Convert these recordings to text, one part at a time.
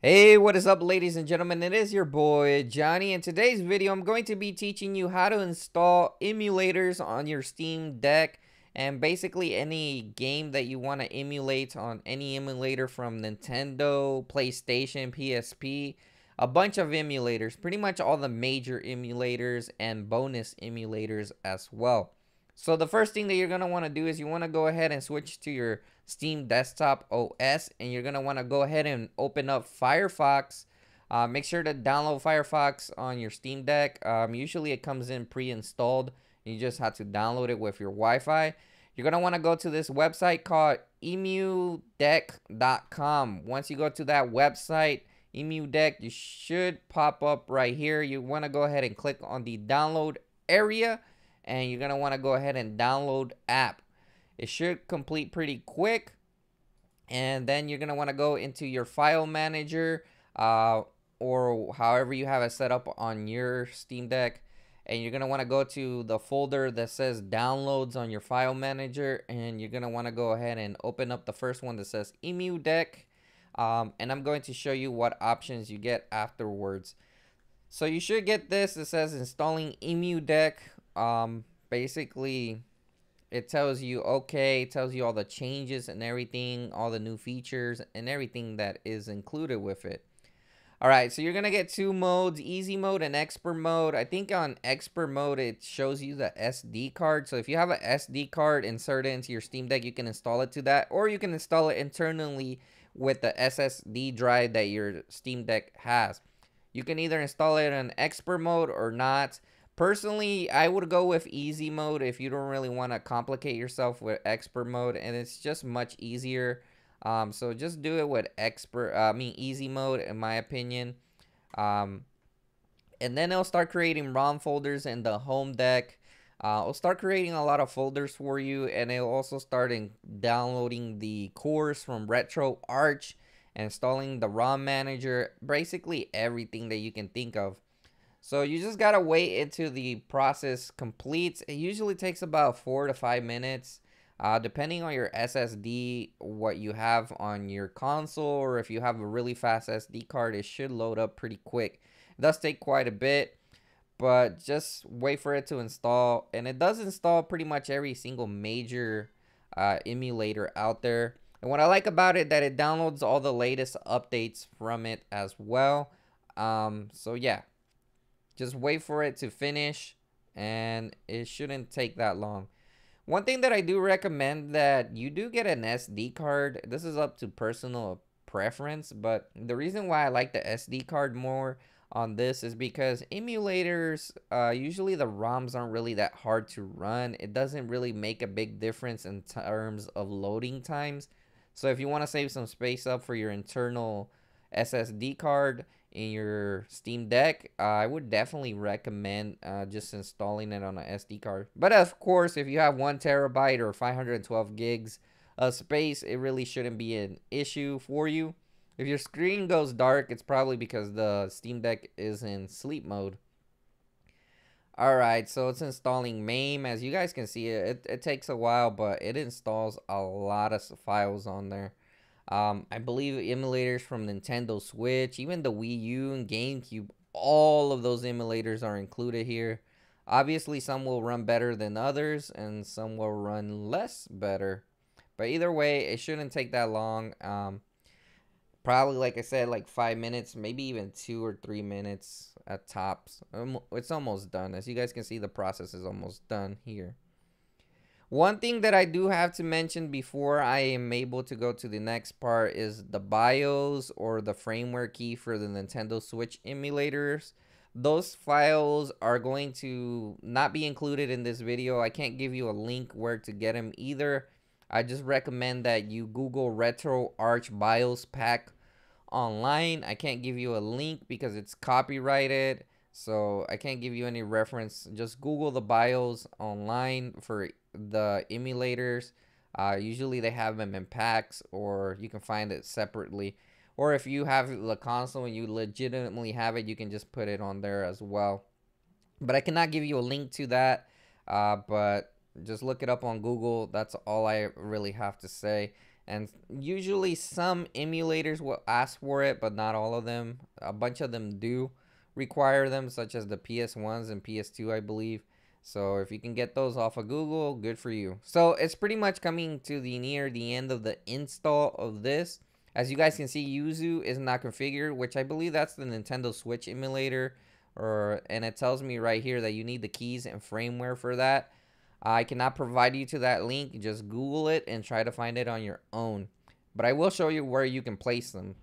Hey, what is up, ladies and gentlemen? It is your boy Johnny. In today's video, I'm going to be teaching you how to install emulators on your Steam Deck, and basically any game that you want to emulate on any emulator from Nintendo, PlayStation, PSP, a bunch of emulators, pretty much all the major emulators and bonus emulators as well. So the first thing that you're going to want to do is you want to go ahead and switch to your Steam Desktop OS, and you're going to want to go ahead and open up Firefox. Make sure to download Firefox on your Steam Deck. Usually it comes in pre-installed. You just have to download it with your Wi-Fi. You're going to want to go to this website called EmuDeck.com. Once you go to that website, EmuDeck, you should pop up right here. You want to go ahead and click on the download area, and you're going to want to go ahead and download app. It should complete pretty quick. And then you're going to want to go into your file manager or however you have it set up on your Steam Deck. And you're going to want to go to the folder that says downloads on your file manager. And you're going to want to go ahead and open up the first one that says EmuDeck. And I'm going to show you what options you get afterwards. So you should get this. It says installing EmuDeck. Basically, it tells you, okay, it tells you all the changes and everything, all the new features and everything that is included with it. All right, so you're going to get two modes, easy mode and expert mode. I think on expert mode, it shows you the SD card. So if you have an SD card inserted into your Steam Deck, you can install it to that, or you can install it internally with the SSD drive that your Steam Deck has. You can either install it in expert mode or not. Personally, I would go with easy mode if you don't really want to complicate yourself with expert mode, and it's just much easier. So just do it with easy mode, in my opinion. And then it'll start creating ROM folders in the home deck. It'll start creating a lot of folders for you, and it'll also start downloading the cores from RetroArch, installing the ROM manager, basically everything that you can think of. So you just gotta wait until the process completes. It usually takes about 4 to 5 minutes, depending on your SSD, what you have on your console, or if you have a really fast SD card, it should load up pretty quick. It does take quite a bit, but just wait for it to install. And it does install pretty much every single major emulator out there. And what I like about it, that it downloads all the latest updates from it as well. So yeah. Just wait for it to finish, and it shouldn't take that long. One thing that I do recommend that you do get an SD card. This is up to personal preference, but the reason why I like the SD card more on this is because emulators, usually the ROMs aren't really that hard to run. It doesn't really make a big difference in terms of loading times. So if you want to save some space up for your internal SSD card in your Steam Deck, I would definitely recommend just installing it on an SD card. But of course, if you have 1 terabyte or 512 gigs of space, it really shouldn't be an issue for you. If your screen goes dark, it's probably because the Steam Deck is in sleep mode. Alright, so it's installing MAME. As you guys can see, it takes a while, but it installs a lot of files on there. I believe emulators from Nintendo Switch, even the Wii U and GameCube, all of those emulators are included here. Obviously, some will run better than others, and some will run less better. But either way, it shouldn't take that long. Probably, like I said, like 5 minutes, maybe even 2 or 3 minutes at tops. It's almost done. As you guys can see, the process is almost done here. One thing that I do have to mention before I am able to go to the next part is the BIOS or the firmware key for the Nintendo Switch emulators. Those files are going to not be included in this video. I can't give you a link where to get them either. I just recommend that you Google RetroArch BIOS pack online. I can't give you a link because it's copyrighted. So I can't give you any reference. Just Google the BIOS online for the emulators. Usually they have them in packs, or you can find it separately. Or if you have the console and you legitimately have it, you can just put it on there as well. But I cannot give you a link to that. But just look it up on Google. That's all I really have to say. And usually some emulators will ask for it, but not all of them. A bunch of them do require them, such as the PS1s and PS2, I believe. So if you can get those off of Google, good for you. So it's pretty much coming to the near the end of the install of this. As you guys can see, Yuzu is not configured, which I believe that's the Nintendo Switch emulator. And it tells me right here that you need the keys and firmware for that. I cannot provide you to that link. Just Google it and try to find it on your own. But I will show you where you can place them.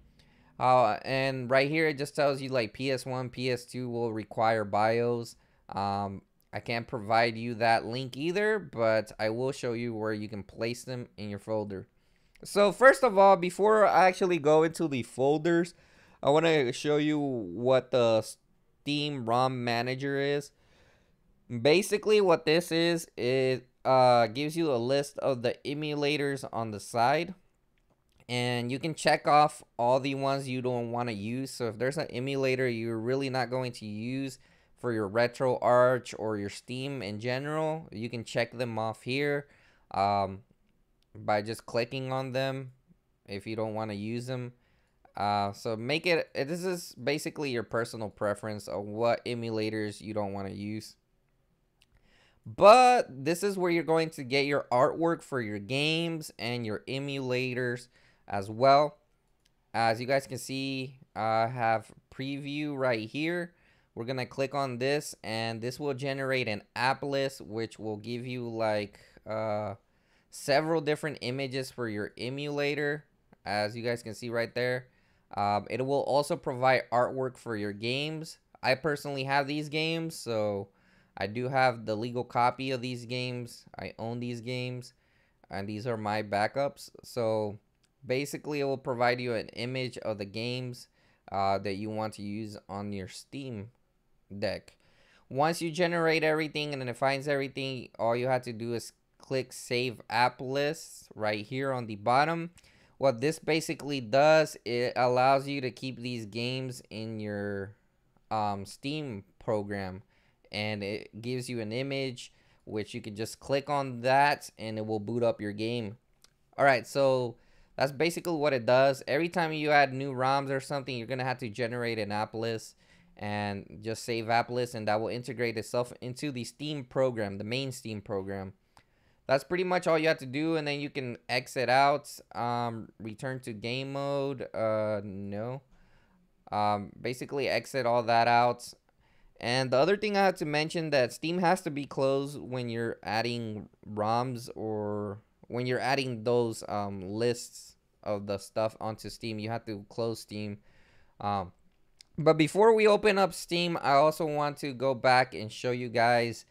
And right here, it just tells you like PS1, PS2 will require BIOS. I can't provide you that link either, but I will show you where you can place them in your folder. So first of all, before I actually go into the folders, I want to show you what the Steam ROM Manager is. Basically what this is, it gives you a list of the emulators on the side, and you can check off all the ones you don't want to use. So if there's an emulator you're really not going to use for your RetroArch or your Steam in general, you can check them off here by just clicking on them if you don't want to use them. So make it, this is basically your personal preference of what emulators you don't want to use. But this is where you're going to get your artwork for your games and your emulators as well. As you guys can see, I have preview right here. We're going to click on this, and this will generate an app list, which will give you like several different images for your emulator. As you guys can see right there, it will also provide artwork for your games. I personally have these games, so I do have the legal copy of these games. I own these games, and these are my backups. So basically, it will provide you an image of the games that you want to use on your Steam Deck. Once you generate everything and then it finds everything, all you have to do is click Save App List right here on the bottom. What this basically does, it allows you to keep these games in your Steam program. And it gives you an image, which you can just click on that and it will boot up your game. Alright, so that's basically what it does. Every time you add new ROMs or something, you're going to have to generate an app list and just save app list, and that will integrate itself into the Steam program, the main Steam program. That's pretty much all you have to do, and then you can exit out, return to game mode, basically exit all that out. And the other thing I have to mention, that Steam has to be closed when you're adding ROMs or when you're adding those lists of the stuff onto Steam. You have to close Steam. But before we open up Steam, I also want to go back and show you guys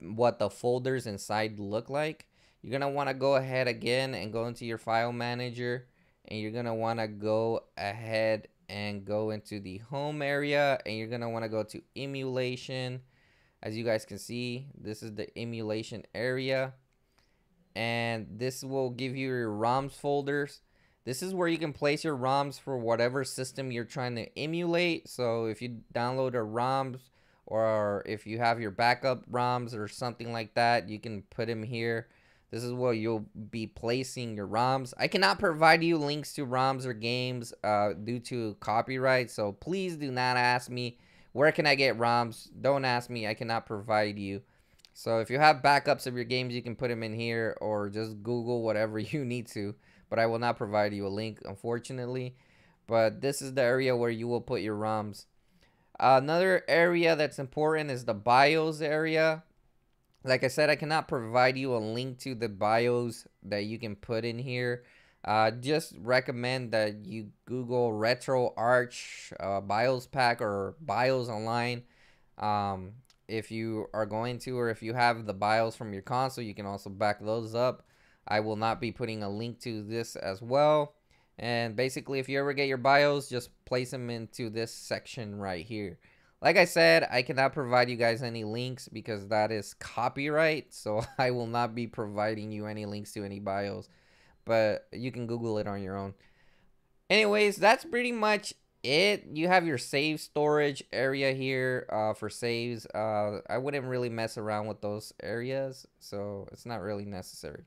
what the folders inside look like. You're going to want to go ahead again and go into your file manager, and you're going to want to go ahead and go into the home area, and you're gonna want to go to emulation. As you guys can see, this is the emulation area, and this will give you your ROMs folders. This is where you can place your ROMs for whatever system you're trying to emulate. So if you download a ROMs, or if you have your backup ROMs or something like that, you can put them here. This is where you'll be placing your ROMs. I cannot provide you links to ROMs or games due to copyright. So please do not ask me, where can I get ROMs? Don't ask me. I cannot provide you. So if you have backups of your games, you can put them in here, or just Google whatever you need to. But I will not provide you a link, unfortunately. But this is the area where you will put your ROMs. Another area that's important is the BIOS area. Like I said, I cannot provide you a link to the BIOS that you can put in here. Just recommend that you Google RetroArch BIOS pack or BIOS online. If you are going to, or if you have the BIOS from your console, you can also back those up. I will not be putting a link to this as well. And basically, if you ever get your BIOS, just place them into this section right here. Like I said, I cannot provide you guys any links because that is copyright. So I will not be providing you any links to any BIOS. But you can Google it on your own. Anyways, that's pretty much it. You have your save storage area here for saves. I wouldn't really mess around with those areas, so it's not really necessary.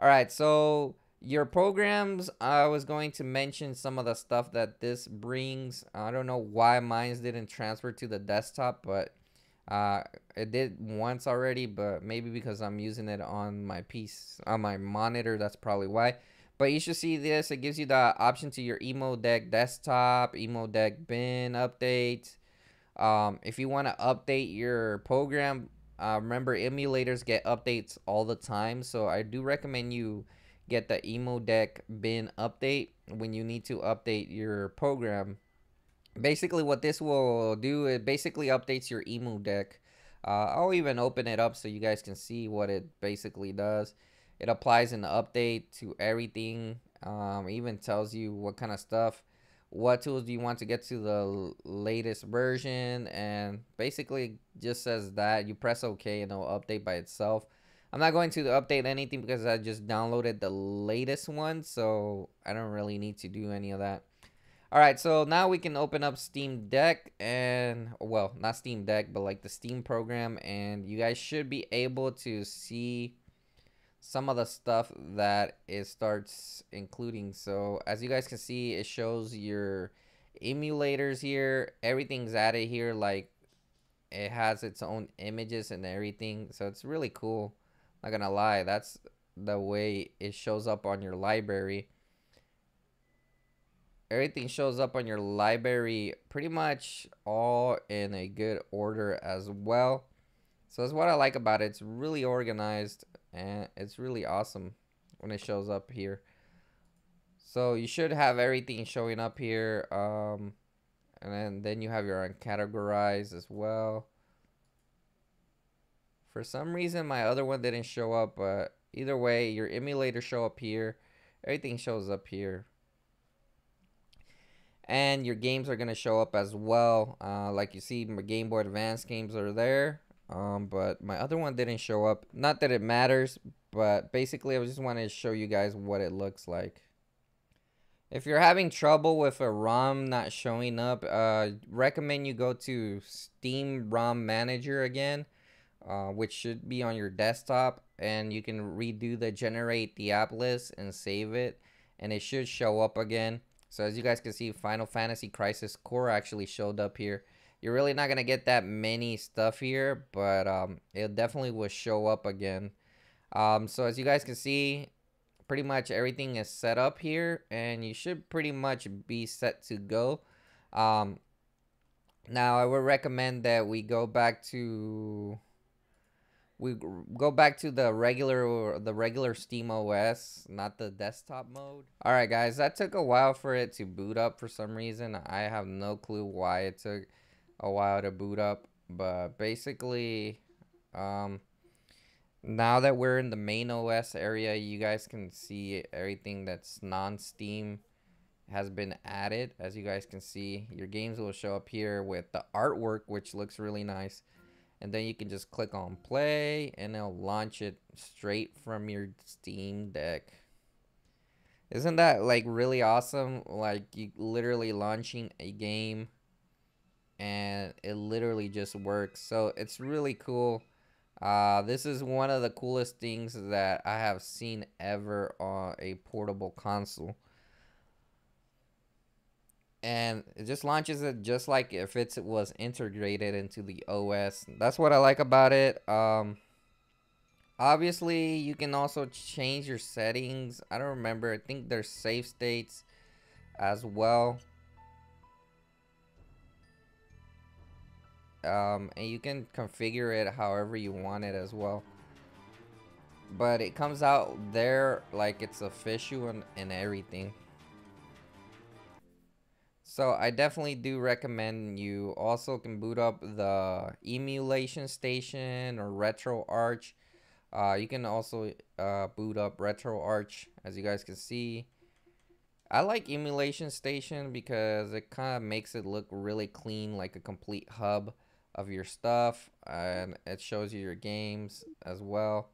Alright, so your programs, I was going to mention some of the stuff that this brings. I don't know why mine didn't transfer to the desktop, but it did once already, but maybe because I'm using it on my piece, on my monitor, that's probably why. But you should see this. It gives you the option to your EmuDeck desktop, EmuDeck bin updates. If you want to update your program, remember emulators get updates all the time. So I do recommend you get the EmuDeck bin update when you need to update your program. Basically what this will do, it basically updates your EmuDeck. I'll even open it up so you guys can see what it basically does. It applies an update to everything. Even tells you what kind of stuff, what tools do you want to get to the latest version, and basically just says that you press OK and it'll update by itself. I'm not going to update anything because I just downloaded the latest one, so I don't really need to do any of that. All right, so now we can open up Steam Deck, and well, not Steam Deck, but like the Steam program, and you guys should be able to see some of the stuff that it starts including. So as you guys can see, it shows your emulators here. Everything's added here, like it has its own images and everything, so it's really cool. Not gonna lie, that's the way it shows up on your library. Everything shows up on your library pretty much all in a good order as well. So that's what I like about it. It's really organized and it's really awesome when it shows up here. So you should have everything showing up here. And then you have your uncategorized as well. For some reason my other one didn't show up, but either way your emulator show up here. Everything shows up here. And your games are going to show up as well. Like you see, my Game Boy Advance games are there. But my other one didn't show up. Not that it matters, but basically I just wanted to show you guys what it looks like. If you're having trouble with a ROM not showing up, recommend you go to Steam ROM Manager again, which should be on your desktop, and you can redo the generate the app list and save it, and it should show up again. So as you guys can see, Final Fantasy Crisis Core actually showed up here. You're really not going to get that many stuff here, but it definitely will show up again. So as you guys can see, pretty much everything is set up here, and you should pretty much be set to go. Now I would recommend that we go back to the regular Steam OS, not the desktop mode. All right, guys, that took a while for it to boot up for some reason. I have no clue why it took a while to boot up, but basically, now that we're in the main OS area, you guys can see everything that's non-Steam has been added. As you guys can see, your games will show up here with the artwork, which looks really nice. And then you can just click on play and it'll launch it straight from your Steam Deck. Isn't that like really awesome? Like you literally launching a game and it literally just works. So it's really cool. This is one of the coolest things that I have seen ever on a portable console. And it just launches it just like if it was integrated into the OS. That's what I like about it. Obviously, you can also change your settings. I don't remember. I think there's save states as well. And you can configure it however you want it as well. But it comes out there like it's official and everything. So I definitely do recommend you also can boot up the emulation station or RetroArch. You can also boot up RetroArch, as you guys can see. I like emulation station because it kind of makes it look really clean, like a complete hub of your stuff, and it shows you your games as well.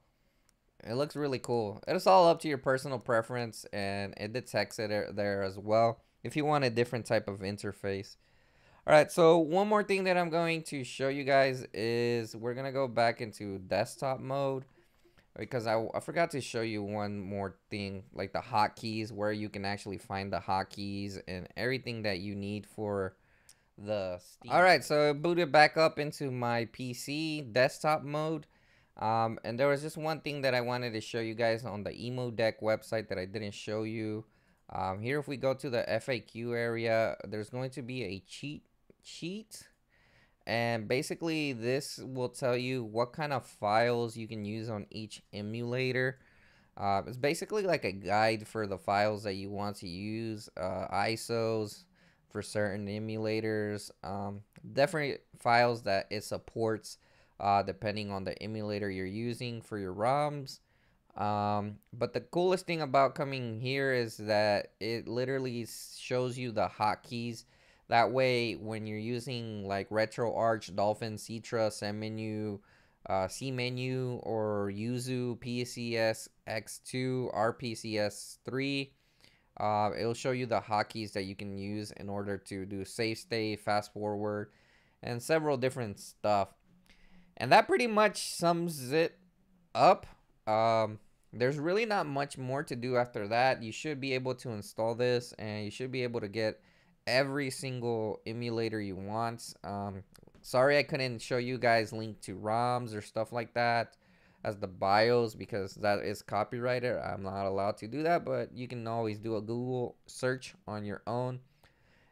It looks really cool. It's all up to your personal preference, and it detects it there as well if you want a different type of interface. All right, so one more thing that I'm going to show you guys is we're gonna go back into desktop mode. because I forgot to show you one more thing, like the hotkeys, where you can actually find the hotkeys and everything that you need for the Steam. All right, so it booted back up into my PC desktop mode. And there was just one thing that I wanted to show you guys on the EmuDeck website that I didn't show you. Here, if we go to the FAQ area, there's going to be a cheat sheet. And basically, this will tell you what kind of files you can use on each emulator. It's basically like a guide for the files that you want to use, ISOs for certain emulators, different files that it supports, depending on the emulator you're using for your ROMs. But the coolest thing about coming here is that it literally shows you the hotkeys. That way, when you're using like RetroArch, Dolphin, Citra, C-Menu, or Yuzu, PCSX2, RPCS3, it'll show you the hotkeys that you can use in order to do save state, fast forward, and several different stuff. And that pretty much sums it up. There's really not much more to do after that. You should be able to install this, and you should be able to get every single emulator you want. Sorry I couldn't show you guys link to ROMs or stuff like that as the BIOS, because that is copyrighted. I'm not allowed to do that, but you can always do a Google search on your own.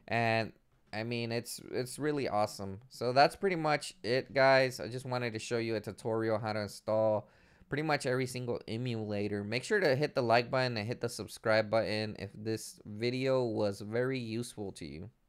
And I mean, it's really awesome. So that's pretty much it, guys. I just wanted to show you a tutorial how to install pretty much every single emulator. Make sure to hit the like button and hit the subscribe button if this video was very useful to you.